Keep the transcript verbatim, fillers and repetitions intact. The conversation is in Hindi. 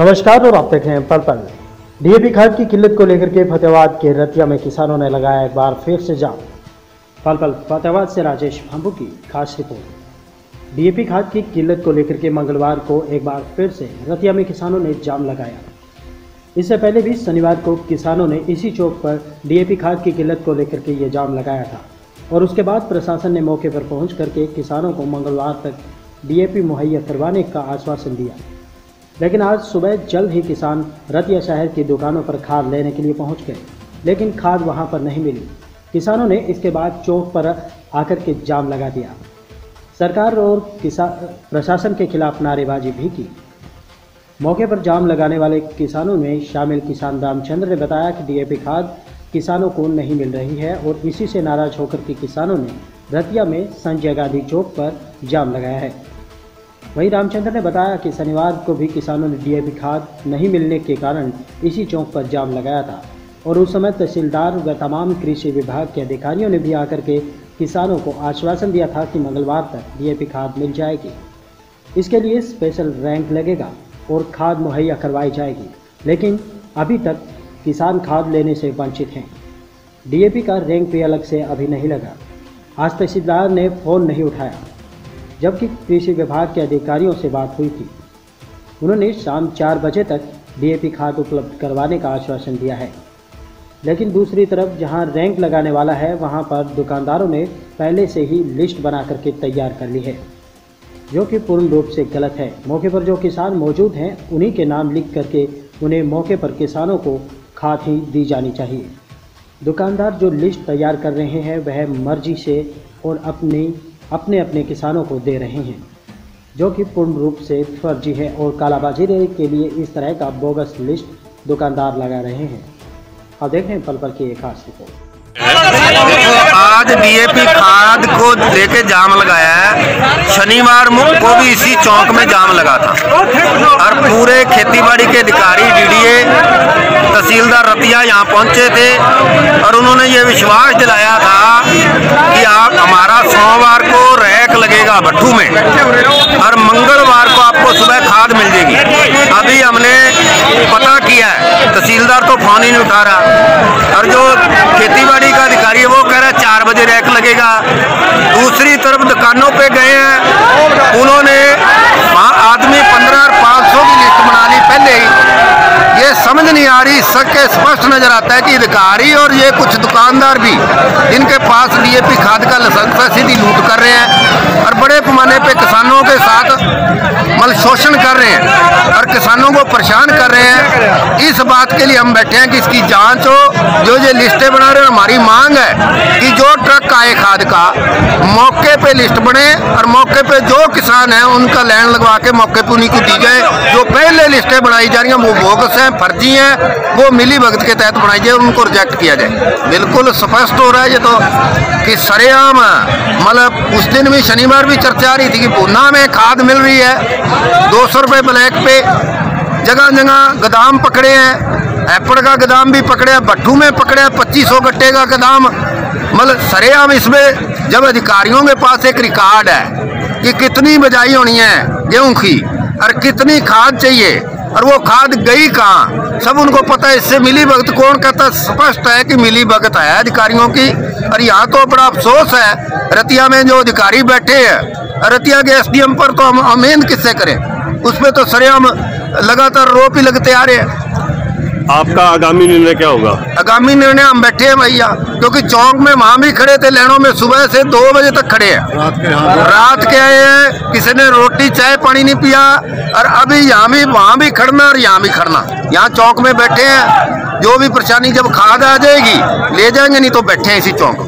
नमस्कार और आप देख रहे हैं पर्पल। डीएपी खाद की किल्लत को लेकर के फतेहाबाद के रतिया में किसानों ने लगाया एक बार फिर से जाम। पर्पल फतेहाबाद से राजेश भांबू की खास रिपोर्ट। डीएपी खाद की किल्लत को लेकर के मंगलवार को एक बार फिर से रतिया में किसानों ने जाम लगाया। इससे पहले भी शनिवार को किसानों ने इसी चौक पर डीएपी खाद की किल्लत को लेकर के ये जाम लगाया था और उसके बाद प्रशासन ने मौके पर पहुँच करके किसानों को मंगलवार तक डीएपी मुहैया करवाने का आश्वासन दिया, लेकिन आज सुबह जल्द ही किसान रतिया शहर की दुकानों पर खाद लेने के लिए पहुंच गए, लेकिन खाद वहां पर नहीं मिली। किसानों ने इसके बाद चौक पर आकर के जाम लगा दिया। सरकार और किसान प्रशासन के खिलाफ नारेबाजी भी की। मौके पर जाम लगाने वाले किसानों में शामिल किसान रामचंद्र ने बताया कि डीएपी खाद किसानों को नहीं मिल रही है और इसी से नाराज होकर के किसानों ने रतिया में संजय गांधी चौक पर जाम लगाया है। वहीं रामचंद्र ने बताया कि शनिवार को भी किसानों ने डीएपी खाद नहीं मिलने के कारण इसी चौक पर जाम लगाया था और उस समय तहसीलदार व तमाम कृषि विभाग के अधिकारियों ने भी आकर के किसानों को आश्वासन दिया था कि मंगलवार तक डीएपी खाद मिल जाएगी, इसके लिए स्पेशल रैंक लगेगा और खाद मुहैया करवाई जाएगी, लेकिन अभी तक किसान खाद लेने से वंचित हैं। डीएपी का रैंक भी अलग से अभी नहीं लगा। आज तहसीलदार ने फ़ोन नहीं उठाया, जबकि कृषि विभाग के अधिकारियों से बात हुई थी। उन्होंने शाम चार बजे तक डीएपी खाद उपलब्ध करवाने का आश्वासन दिया है, लेकिन दूसरी तरफ जहां रैंक लगाने वाला है वहां पर दुकानदारों ने पहले से ही लिस्ट बना करके तैयार कर ली है, जो कि पूर्ण रूप से गलत है। मौके पर जो किसान मौजूद हैं उन्हीं के नाम लिख करके उन्हें मौके पर किसानों को खाद ही दी जानी चाहिए। दुकानदार जो लिस्ट तैयार कर रहे हैं वह मर्जी से और अपनी अपने अपने किसानों को दे रहे हैं, जो कि पूर्ण रूप से फर्जी है और कालाबाजी के लिए इस तरह का बोगस लिस्ट दुकानदार लगा रहे हैं। अब देख रहे हैं पल पल की एक खास रिपोर्ट। आज डीएपी खाद को लेके जाम लगाया है। शनिवार को भी इसी चौक में जाम लगा था और पूरे खेतीबाड़ी के अधिकारी, डीडीए, तहसीलदार रतिया यहाँ पहुँचे थे और उन्होंने ये विश्वास दिलाया था कि आप हमारा सोमवार को रैक लगेगा भट्ठू में और मंगलवार को आपको सुबह खाद मिल जाएगी। अभी हमने पता किया है, तहसीलदार तो फोन ही नहीं उठा रहा और जो खेतीबाड़ी का अधिकारी है वो कह रहा है चार बजे रैक लगेगा। दूसरी तरफ दुकानों पे गए हैं, उन्होंने वहाँ आदमी पंद्रह और पाँच सौ की लिस्ट बना ली पहले ही। ये समझ नहीं आ रही, सबके स्पष्ट नजर आता है कि अधिकारी और ये कुछ दुकानदार भी जिनके पास डीएपी खाद का लाइसेंस है सीधी लूट कर रहे हैं और बड़े पैमाने पर किसानों के साथ मल शोषण कर रहे हैं और किसानों को परेशान कर रहे हैं। इस बात के लिए हम बैठे हैं कि इसकी जांच हो। जो ये लिस्टें बना रहे हैं, हमारी मांग है कि जो ट्रक आए खाद का मौके पे लिस्ट बने और मौके पे जो किसान हैं उनका लाइन लगवा के मौके पर उन्हीं को दी जाए। जो पहले लिस्टें बनाई जा रही हैं वो बोगस हैं, फर्जी हैं, वो मिली भगत के तहत बनाई जाए और उनको रिजेक्ट किया जाए। बिल्कुल स्पष्ट हो रहा है ये तो कि सरेआम, मतलब उस दिन भी शनिवार भी चर्चा आ रही थी कि पूना में खाद मिल रही है दो सौ रुपये ब्लैक पे, जगह जगह गोदाम पकड़े हैं, एपड़ का गोदाम भी पकड़े हैं, भट्ठू में पकड़े हैं पच्चीस सौ गट्टे का गोदाम। मतलब सरेआम इसमें जब अधिकारियों के पास एक रिकॉर्ड है कि कितनी बजाई होनी है गेहूँ की और कितनी खाद चाहिए और वो खाद गई कहाँ, सब उनको पता है। इससे मिली भगत कौन कहता, स्पष्ट है कि मिली भगत है अधिकारियों की। और यहाँ तो बड़ा अफसोस है रतिया में जो अधिकारी बैठे हैं, रतिया के एसडीएम पर तो हम अमेंद किससे करें, उसमें तो सरेआम लगातार रोप ही लगते आ रहे हैं। आपका आगामी निर्णय क्या होगा? आगामी निर्णय हम बैठे हैं भैया, क्योंकि चौक में वहाँ भी खड़े थे, लेनों में सुबह से दो बजे तक खड़े हैं, रात के आए हैं, किसी ने रोटी चाय पानी नहीं पिया और अभी यहाँ भी वहाँ भी खड़ना और यहाँ भी खड़ना। यहाँ चौक में बैठे हैं, जो भी परेशानी जब खाद आ जाएगी ले जाएंगे, नहीं तो बैठे हैं इसी चौक।